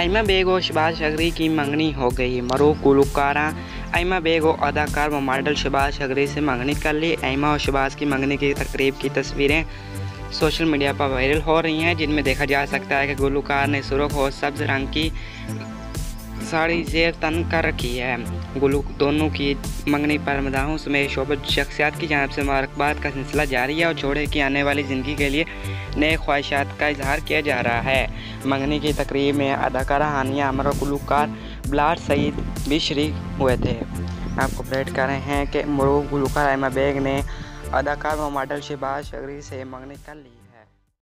आइमा bag और शहबाज शिगरी की मंगनी हो गई। मरूफ गुलकारा आइमा बेग और अदाकार व मॉडल शहबाज शिगरी से मंगनी कर ली। आइमा और शहबाज की मंगनी की तकरीब की तस्वीरें सोशल मीडिया पर वायरल हो रही हैं, जिनमें देखा जा सकता है कि गुलकार ने सुर्ख और सब्ज़ रंग की साड़ी जेब तन कर रखी है। दोनों की मंगनी पर मदाहों समेत शोभित शख्सियात की जानब से मुबारकबाद का सिलसिला जारी है और जोड़े की आने वाली ज़िंदगी के लिए नए ख्वाहिशात का इजहार किया जा रहा है। मंगनी की तकरीब में अदाकारा हानिया अमर और गुलकार ब्लार सईद भी शरीक हुए थे। आपको अपडेट कर रहे हैं कि मरूफ गुलकार आइमा बेग ने अदाकार व मॉडल शहबाज शिगरी से मंगनी कर ली।